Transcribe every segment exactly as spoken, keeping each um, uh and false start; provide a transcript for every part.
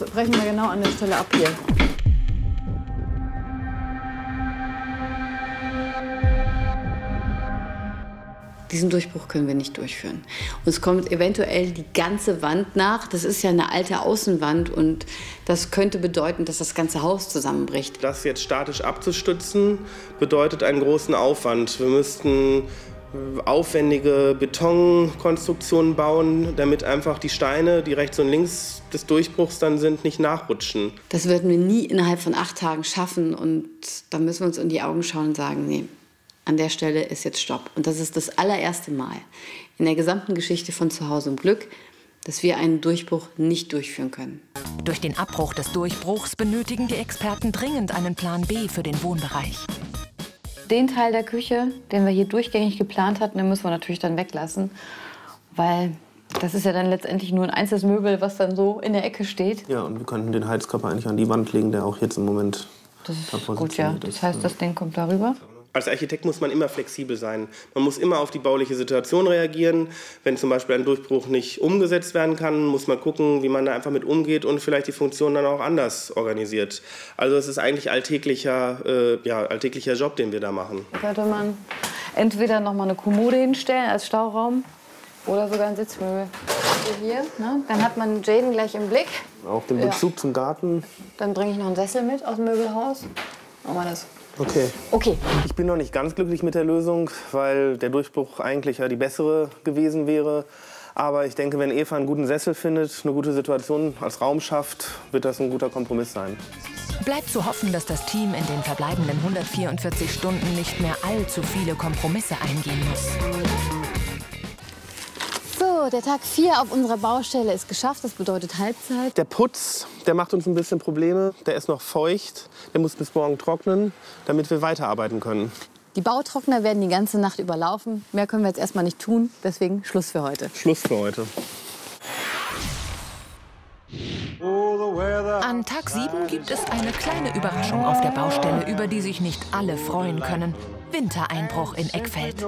Das brechen wir genau an der Stelle ab hier. Diesen Durchbruch können wir nicht durchführen. Uns kommt eventuell die ganze Wand nach. Das ist ja eine alte Außenwand und das könnte bedeuten, dass das ganze Haus zusammenbricht. Das jetzt statisch abzustützen, bedeutet einen großen Aufwand. Wir müssten aufwendige Betonkonstruktionen bauen, damit einfach die Steine, die rechts und links des Durchbruchs dann sind, nicht nachrutschen. Das würden wir nie innerhalb von acht Tagen schaffen und da müssen wir uns in die Augen schauen und sagen, nee. An der Stelle ist jetzt Stopp. Und das ist das allererste Mal in der gesamten Geschichte von Zuhause im Glück, dass wir einen Durchbruch nicht durchführen können. Durch den Abbruch des Durchbruchs benötigen die Experten dringend einen Plan B für den Wohnbereich. Den Teil der Küche, den wir hier durchgängig geplant hatten, den müssen wir natürlich dann weglassen, weil das ist ja dann letztendlich nur ein einzelnes Möbel, was dann so in der Ecke steht. Ja, und wir könnten den Heizkörper eigentlich an die Wand legen, der auch jetzt im Moment da positioniert ist. Das ist gut, ja. Das heißt, das Ding kommt darüber. Als Architekt muss man immer flexibel sein. Man muss immer auf die bauliche Situation reagieren. Wenn zum Beispiel ein Durchbruch nicht umgesetzt werden kann, muss man gucken, wie man da einfach mit umgeht und vielleicht die Funktion dann auch anders organisiert. Also es ist eigentlich alltäglicher, äh, ja, alltäglicher Job, den wir da machen. Da könnte man entweder noch mal eine Kommode hinstellen als Stauraum oder sogar ein Sitzmöbel. Hier, ne? Dann hat man Jayden gleich im Blick. Auch den Bezug ja. zum Garten. Dann bringe ich noch einen Sessel mit aus dem Möbelhaus. Machen wir das. Okay. Okay. Ich bin noch nicht ganz glücklich mit der Lösung, weil der Durchbruch eigentlich ja die bessere gewesen wäre. Aber ich denke, wenn Eva einen guten Sessel findet, eine gute Situation als Raum schafft, wird das ein guter Kompromiss sein. Bleibt zu hoffen, dass das Team in den verbleibenden hundertvierundvierzig Stunden nicht mehr allzu viele Kompromisse eingehen muss. So, der Tag vier auf unserer Baustelle ist geschafft, das bedeutet Halbzeit. Der Putz, der macht uns ein bisschen Probleme, der ist noch feucht, der muss bis morgen trocknen, damit wir weiterarbeiten können. Die Bautrockner werden die ganze Nacht überlaufen, mehr können wir jetzt erstmal nicht tun, deswegen Schluss für heute. Schluss für heute. An Tag sieben gibt es eine kleine Überraschung auf der Baustelle, über die sich nicht alle freuen können. Wintereinbruch in Eckfeld.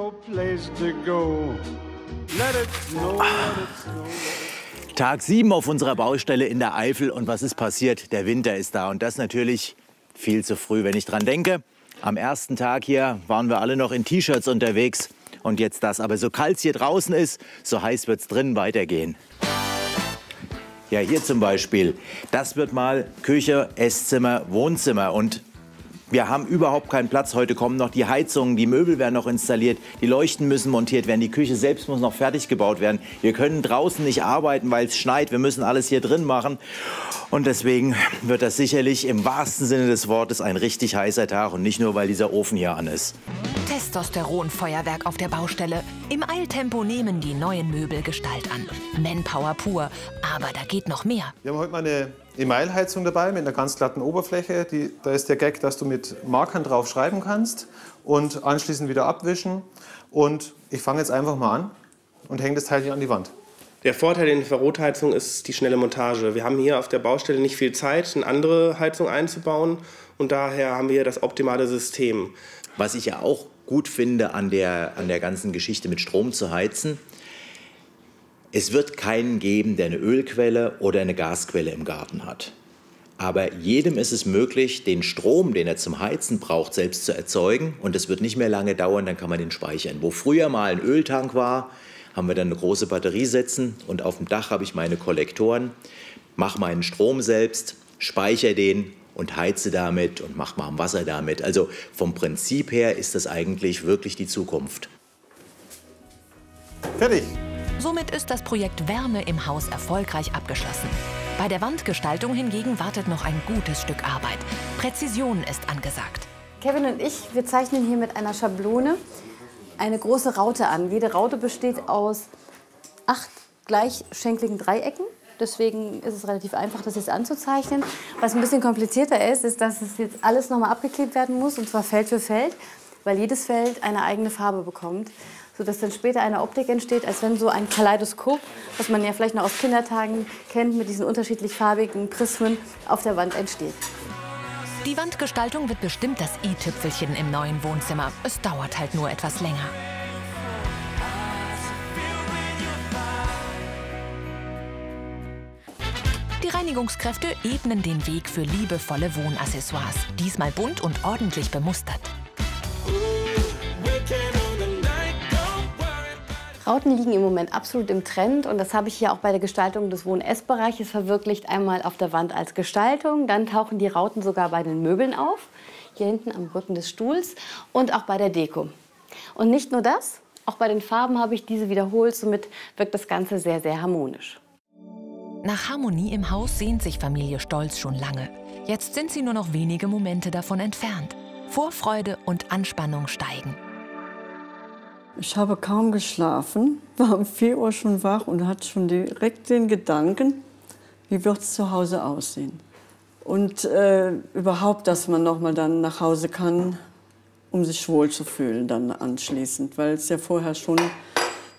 Tag sieben auf unserer Baustelle in der Eifel. Und was ist passiert? Der Winter ist da. Und das natürlich viel zu früh, wenn ich dran denke. Am ersten Tag hier waren wir alle noch in T-Shirts unterwegs. Und jetzt das. Aber so kalt es hier draußen ist, so heiß wird es drin weitergehen. Ja, hier zum Beispiel. Das wird mal Küche, Esszimmer, Wohnzimmer. Und wir haben überhaupt keinen Platz. Heute kommen noch die Heizungen, die Möbel werden noch installiert, die Leuchten müssen montiert werden, die Küche selbst muss noch fertig gebaut werden. Wir können draußen nicht arbeiten, weil es schneit. Wir müssen alles hier drin machen. Und deswegen wird das sicherlich im wahrsten Sinne des Wortes ein richtig heißer Tag. Und nicht nur, weil dieser Ofen hier an ist. Testosteronfeuerwerk auf der Baustelle. Im Eiltempo nehmen die neuen Möbel Gestalt an. Manpower pur. Aber da geht noch mehr. Wir haben heute mal eine Emailheizung dabei mit einer ganz glatten Oberfläche. Die, da ist der Gag, dass du mit Markern drauf schreiben kannst und anschließend wieder abwischen. Und ich fange jetzt einfach mal an und hänge das Teil hier an die Wand. Der Vorteil der Infrarotheizung ist die schnelle Montage. Wir haben hier auf der Baustelle nicht viel Zeit, eine andere Heizung einzubauen. Und daher haben wir hier das optimale System. Was ich ja auch gut finde, an der, an der ganzen Geschichte mit Strom zu heizen, es wird keinen geben, der eine Ölquelle oder eine Gasquelle im Garten hat. Aber jedem ist es möglich, den Strom, den er zum Heizen braucht, selbst zu erzeugen. Und es wird nicht mehr lange dauern, dann kann man den speichern. Wo früher mal ein Öltank war, haben wir dann eine große Batterie setzen. Und auf dem Dach habe ich meine Kollektoren, mache meinen Strom selbst, speichere den und heize damit und mache warm Wasser damit. Also vom Prinzip her ist das eigentlich wirklich die Zukunft. Fertig! Somit ist das Projekt Wärme im Haus erfolgreich abgeschlossen. Bei der Wandgestaltung hingegen wartet noch ein gutes Stück Arbeit. Präzision ist angesagt. Kevin und ich, wir zeichnen hier mit einer Schablone eine große Raute an. Jede Raute besteht aus acht gleichschenkligen Dreiecken. Deswegen ist es relativ einfach, das jetzt anzuzeichnen. Was ein bisschen komplizierter ist, ist, dass es jetzt alles nochmal abgeklebt werden muss, und zwar Feld für Feld, weil jedes Feld eine eigene Farbe bekommt. Sodass dann später eine Optik entsteht, als wenn so ein Kaleidoskop, was man ja vielleicht noch aus Kindertagen kennt, mit diesen unterschiedlich farbigen Prismen auf der Wand entsteht. Die Wandgestaltung wird bestimmt das i-Tüpfelchen im neuen Wohnzimmer. Es dauert halt nur etwas länger. Die Reinigungskräfte ebnen den Weg für liebevolle Wohnaccessoires. Diesmal bunt und ordentlich bemustert. Rauten liegen im Moment absolut im Trend und das habe ich hier auch bei der Gestaltung des Wohn- und Essbereiches verwirklicht. Einmal auf der Wand als Gestaltung, dann tauchen die Rauten sogar bei den Möbeln auf, hier hinten am Rücken des Stuhls und auch bei der Deko. Und nicht nur das, auch bei den Farben habe ich diese wiederholt, somit wirkt das Ganze sehr, sehr harmonisch. Nach Harmonie im Haus sehnt sich Familie Scholz schon lange. Jetzt sind sie nur noch wenige Momente davon entfernt. Vorfreude und Anspannung steigen. Ich habe kaum geschlafen, war um vier Uhr schon wach und hatte schon direkt den Gedanken, wie wird es zu Hause aussehen. Und äh, überhaupt, dass man noch mal dann nach Hause kann, um sich wohl zu fühlen dann anschließend, weil es ja vorher schon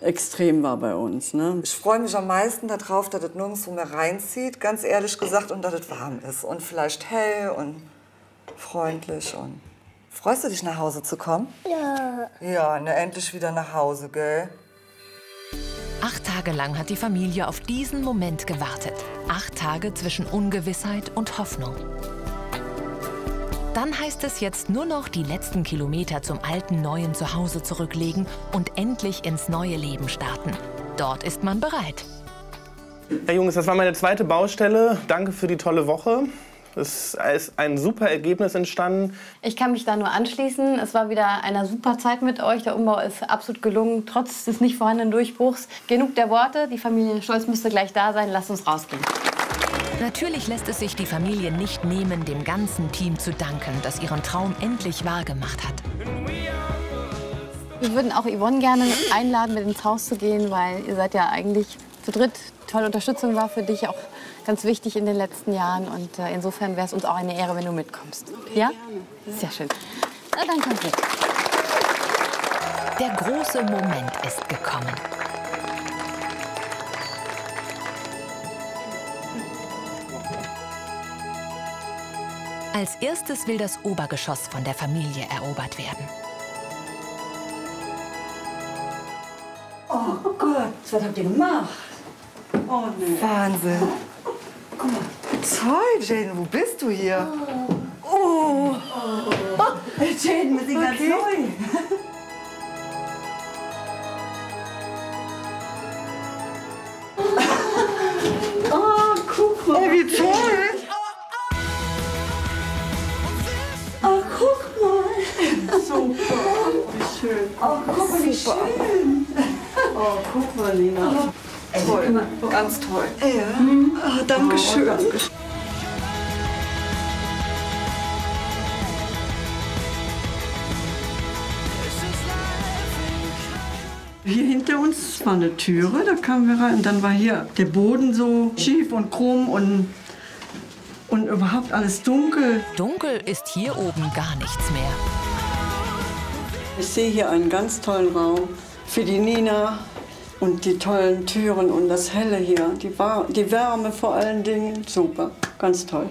extrem war bei uns. Ne? Ich freue mich am meisten darauf, dass es nirgendwo mehr reinzieht, ganz ehrlich gesagt, und dass es warm ist und vielleicht hell und freundlich. Und freust du dich, nach Hause zu kommen? Ja. Ja, ne, endlich wieder nach Hause, gell? Acht Tage lang hat die Familie auf diesen Moment gewartet. Acht Tage zwischen Ungewissheit und Hoffnung. Dann heißt es jetzt nur noch die letzten Kilometer zum alten, neuen Zuhause zurücklegen und endlich ins neue Leben starten. Dort ist man bereit. Hey Jungs, das war meine zweite Baustelle. Danke für die tolle Woche. Es ist ein super Ergebnis entstanden. Ich kann mich da nur anschließen. Es war wieder eine super Zeit mit euch. Der Umbau ist absolut gelungen, trotz des nicht vorhandenen Durchbruchs. Genug der Worte. Die Familie Scholz müsste gleich da sein. Lasst uns rausgehen. Natürlich lässt es sich die Familie nicht nehmen, dem ganzen Team zu danken, das ihren Traum endlich wahrgemacht hat. Wir würden auch Yvonne gerne einladen, mit ins Haus zu gehen, weil ihr seid ja eigentlich zu dritt. Tolle Unterstützung war für dich auch ganz wichtig in den letzten Jahren. Und äh, insofern wäre es uns auch eine Ehre, wenn du mitkommst. Ja? Sehr schön. Na, dann kommt mit. Der große Moment ist gekommen. Als erstes will das Obergeschoss von der Familie erobert werden. Oh Gott, was habt ihr gemacht? Oh nee. Wahnsinn. Guck mal. Toll, Jane, wo bist du hier? Oh. Oh. Oh. Jane, wir sind okay. Ganz neu. Oh, guck mal. Ey, wie toll. Oh, guck mal, wie schön. Oh, guck mal, Lina. Oh, toll, ganz toll. Ja. Mhm. Oh, danke schön. Oh, danke. Hier hinter uns war eine Türe, da kamen wir rein. Und dann war hier der Boden so schief und krumm und, und überhaupt alles dunkel. Dunkel ist hier oben gar nichts mehr. Ich sehe hier einen ganz tollen Raum für die Nina und die tollen Türen und das Helle hier. Die, War die Wärme vor allen Dingen, super, ganz toll.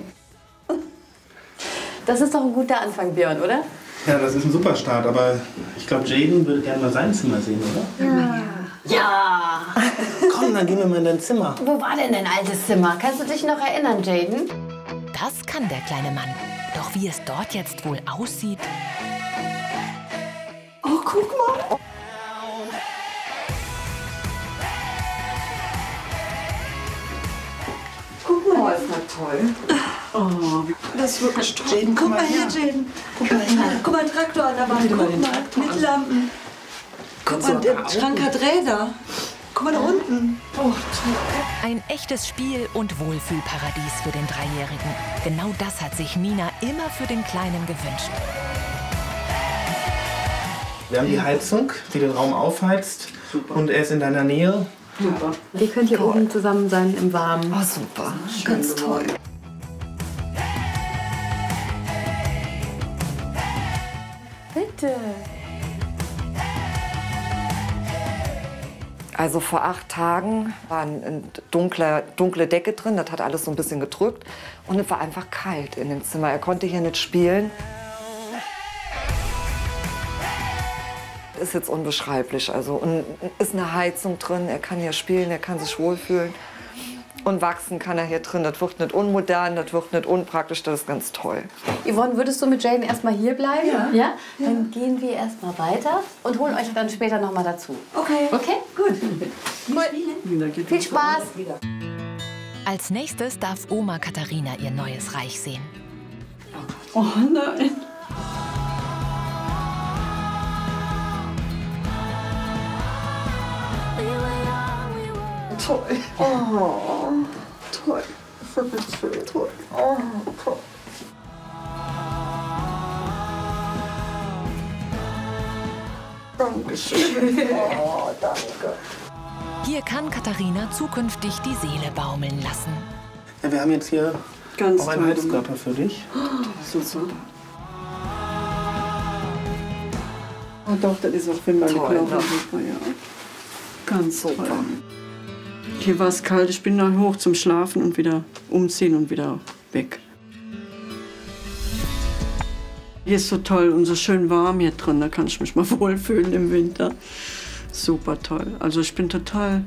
Das ist doch ein guter Anfang, Björn, oder? Ja, das ist ein super Start, aber ich glaube, Jayden würde gerne mal sein Zimmer sehen, oder? Ja. Ja! Komm, dann gehen wir mal in dein Zimmer. Wo war denn dein altes Zimmer? Kannst du dich noch erinnern, Jayden? Das kann der kleine Mann. Doch wie es dort jetzt wohl aussieht... Oh, guck mal. Guck mal, ist das toll. Oh, das ist wirklich toll. Jayden, guck mal hier, Jayden. Guck mal, guck mal, Traktor an der Wand. Guck mal, mit Lampen. Guck mal, der Schrank hat Räder. Guck mal da unten. Oh, toll. Ein echtes Spiel- und Wohlfühlparadies für den Dreijährigen. Genau das hat sich Nina immer für den Kleinen gewünscht. Wir haben die Heizung, die den Raum aufheizt. Super. Und er ist in deiner Nähe. Super. Ihr könnt hier oben zusammen sein im Warmen. Oh, super. Schön, ganz toll. Bitte. Also vor acht Tagen war eine dunkle, dunkle Decke drin. Das hat alles so ein bisschen gedrückt. Und es war einfach kalt in dem Zimmer. Er konnte hier nicht spielen. Ist jetzt unbeschreiblich, also, und ist eine Heizung drin, er kann ja spielen, er kann sich wohlfühlen Und wachsen kann er hier drin. Das wird nicht unmodern, das wird nicht unpraktisch, das ist ganz toll. Yvonne, würdest du mit Jane erstmal hier bleiben? Ja. Ja? Ja. Dann gehen wir erstmal weiter und holen euch dann später nochmal dazu. Okay. Okay? Gut. Gut. Viel Spaß. Als nächstes darf Oma Katharina ihr neues Reich sehen. Oh nein. Toll. Oh, toll. Toll. Toll. Oh, toll. Dankeschön. Oh, danke. Hier kann Katharina zukünftig die Seele baumeln lassen. Ja, wir haben jetzt hier ganz auch einen Heizkörper für dich. Oh, super. Oh doch, das ist auf jeden Fall geklappt. Ganz super. Toll. Hier war es kalt, ich bin dann hoch zum Schlafen und wieder umziehen und wieder weg. Hier ist so toll und so schön warm hier drin, da kann ich mich mal wohlfühlen im Winter. Super toll, also ich bin total,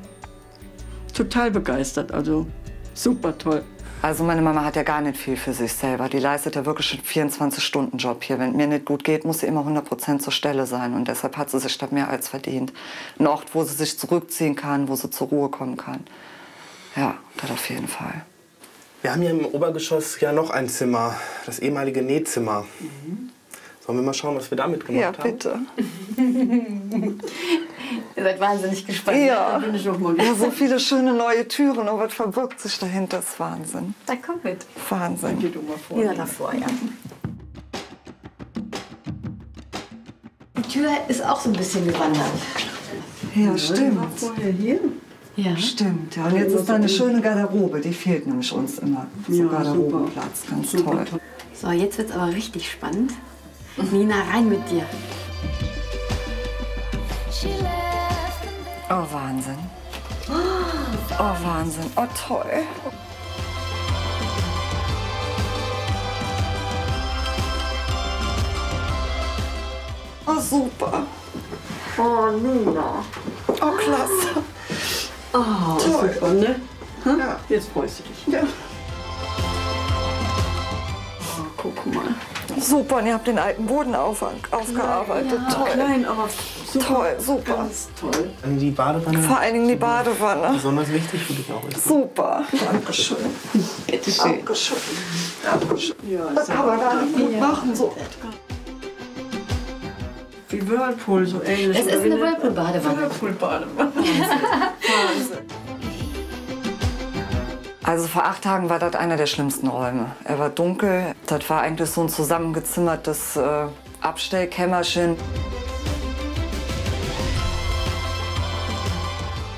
total begeistert, also super toll. Also meine Mama hat ja gar nicht viel für sich selber, die leistet ja wirklich einen vierundzwanzig-Stunden-Job hier. Wenn mir nicht gut geht, muss sie immer hundert Prozent zur Stelle sein und deshalb hat sie sich da mehr als verdient. Ein Ort, wo sie sich zurückziehen kann, wo sie zur Ruhe kommen kann. Ja, das auf jeden Fall. Wir haben hier im Obergeschoss ja noch ein Zimmer, das ehemalige Nähzimmer. Mhm. Sollen wir mal schauen, was wir damit gemacht haben? Ja, bitte. Haben? Ihr seid wahnsinnig gespannt. Ja, bin ich auch mal ja, so viele schöne neue Türen. Aber was verbirgt sich dahinter? Das ist Wahnsinn. Da kommt mit. Wahnsinn. Dann geht mal vor. Ja, davor, ja. Die Tür ist auch so ein bisschen gewandert. Ja, ja stimmt. War vorher hier. Ja. Stimmt, ja. Und jetzt ist da eine schöne Garderobe. Die fehlt nämlich uns immer. So ja, Garderobenplatz, ganz toll. toll. So, jetzt wird's aber richtig spannend. Nina, rein mit dir. Oh, Wahnsinn. Oh, Wahnsinn. Oh, toll. Oh, super. Oh, Nina. Oh, klasse. Oh, toll. Super, ne? Hm? Ja. Jetzt freust du dich. Ja. Oh, guck mal. Super, und ihr habt den alten Boden auf, aufgearbeitet. Ja, toll. Klein, aber super. Toll, super. Ganz toll. Die Badewanne. Vor allen Dingen die Badewanne. Besonders wichtig für dich auch. Ist super. Dankeschön. Bitte schön. Dankeschön. Dankeschön. Ja, das kann man gar nicht gut machen. So. Wie Whirlpool, so ähnlich. Es ist eine Whirlpool-Badewanne. Whirlpool-Badewanne. Wahnsinn. Also vor acht Tagen war das einer der schlimmsten Räume. Er war dunkel. Das war eigentlich so ein zusammengezimmertes äh, Abstellkämmerchen.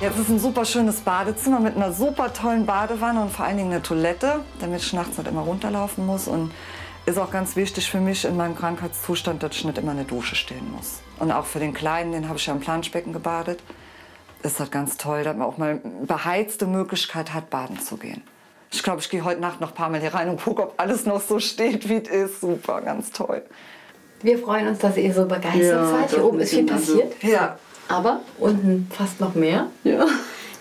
Jetzt ist ein super schönes Badezimmer mit einer super tollen Badewanne und vor allen Dingen eine Toilette, damit ich nachts nicht immer runterlaufen muss. Und ist auch ganz wichtig für mich in meinem Krankheitszustand, dass ich nicht immer in der Dusche stehen muss. Und auch für den Kleinen, den habe ich ja im Planschbecken gebadet. Ist das ganz toll, dass man auch mal beheizte Möglichkeit hat, baden zu gehen. Ich glaube, ich gehe heute Nacht noch ein paar Mal hier rein und gucke, ob alles noch so steht, wie es ist. Super, ganz toll. Wir freuen uns, dass ihr so begeistert ja, seid. Hier oben ist viel passiert. Ja. Aber unten fast noch mehr. Ja.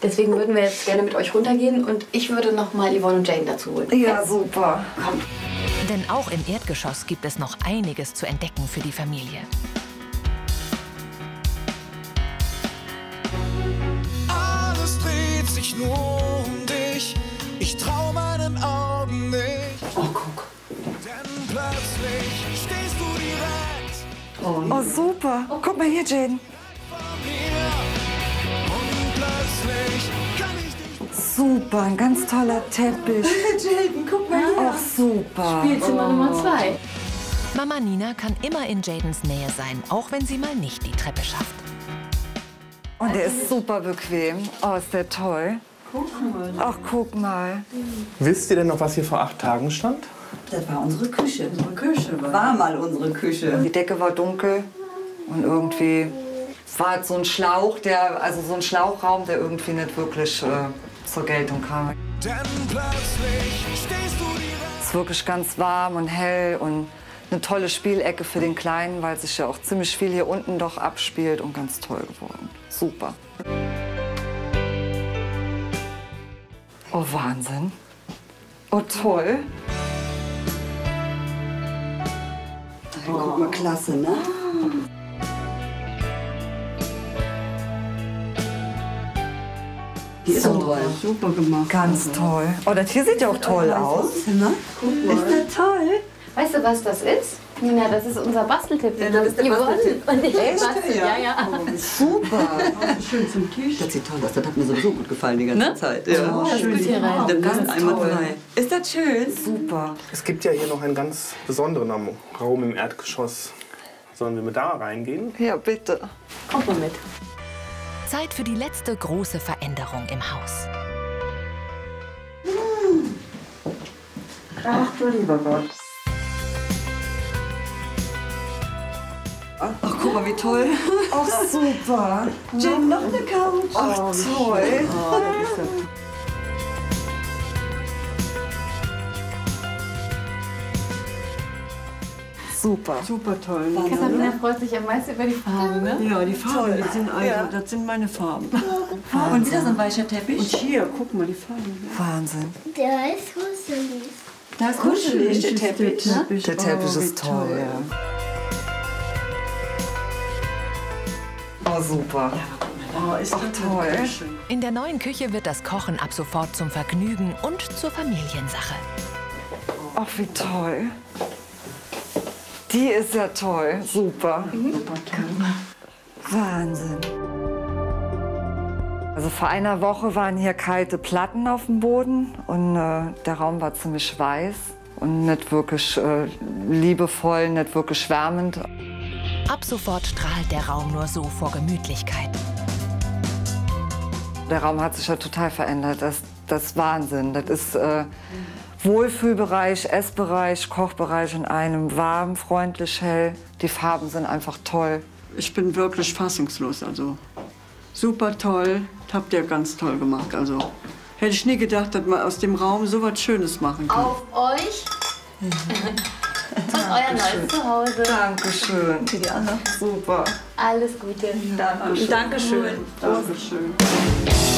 Deswegen würden wir jetzt gerne mit euch runtergehen und ich würde noch mal Yvonne und Jane dazu holen. Ja, super. Komm. Denn auch im Erdgeschoss gibt es noch einiges zu entdecken für die Familie. Nur um dich, ich trau meinen Augen nicht. Oh, guck. Denn plötzlich stehst du direkt. Oh, oh super. Oh. Guck mal hier, Jane. Und plötzlich kann ich dich. Super, ein ganz toller Teppich. Jane, guck mal hier. Ach, super. Spielzimmer oh. Nummer zwei. Mama Nina kann immer in Jadens Nähe sein, auch wenn sie mal nicht die Treppe schafft. Und der ist super bequem. Oh, ist der toll. Guck mal. Ach, guck mal. Wisst ihr denn noch, was hier vor acht Tagen stand? Das war unsere Küche. Unsere Küche war, war mal unsere Küche. Die Decke war dunkel und irgendwie war so ein Schlauch, der, also so ein Schlauchraum, der irgendwie nicht wirklich äh, zur Geltung kam. Denn plötzlich stehst du direkt. Es ist wirklich ganz warm und hell und eine tolle Spielecke für den Kleinen, weil sich ja auch ziemlich viel hier unten doch abspielt und ganz toll geworden. Super. Oh, Wahnsinn. Oh, toll. Oh. Guck mal, klasse, ne? Die ist super, super gemacht. Ganz also. toll. Oh, das hier sieht ja auch toll aus. Ne? Guck mal. Ist das toll? Weißt du, was das ist? Nina, das ist unser Basteltipp. Ja, das ist der Basteltipp. Und ich echt? Bastel, ja, ja. Oh, super. Schön zum Tisch. Das sieht toll aus. Das hat mir sowieso gut gefallen die ganze ne? Zeit. Ja. Oh, das schön. Ist gut hier rein. Dann ganz einmal rein. Ist das schön? Super. Es gibt ja hier noch einen ganz besonderen Raum im Erdgeschoss. Sollen wir mit da reingehen? Ja, bitte. Kommt mal mit. Zeit für die letzte große Veränderung im Haus. Hm. Ach du lieber Gott. Ach, guck mal, wie toll. Ach, super. Jane, noch eine Couch. Ach, toll. Oh, das ist ja. Super. Super toll. Katharina freut sich am meisten über die Farben, ne? Ja, die Farben, das sind, also, ja. das sind meine Farben. Wahnsinn. Und wieder so ein weicher Teppich. Und hier, guck mal, die Farben. Wahnsinn. Da ist kuschelig. Da ist kuschelig, der Teppich. Der Teppich, der Teppich oh, ist toll, toll ja. Oh, super. Oh, ist das toll. In der neuen Küche wird das Kochen ab sofort zum Vergnügen und zur Familiensache. Ach, wie toll. Die ist ja toll. Super. Mhm. Super toll. Wahnsinn. Also vor einer Woche waren hier kalte Platten auf dem Boden und äh, der Raum war ziemlich weiß und nicht wirklich äh, liebevoll, nicht wirklich wärmend. Ab sofort strahlt der Raum nur so vor Gemütlichkeit. Der Raum hat sich ja total verändert. Das, das ist Wahnsinn. Das ist äh, Wohlfühlbereich, Essbereich, Kochbereich in einem. Warm, freundlich, hell. Die Farben sind einfach toll. Ich bin wirklich fassungslos. Also super toll. Habt ihr ganz toll gemacht. Also hätte ich nie gedacht, dass man aus dem Raum so was Schönes machen kann. Auf euch! Mhm. Und euer neues Zuhause. Dankeschön. Für die Anna. Super. Alles Gute. Dankeschön. Dankeschön. Dankeschön.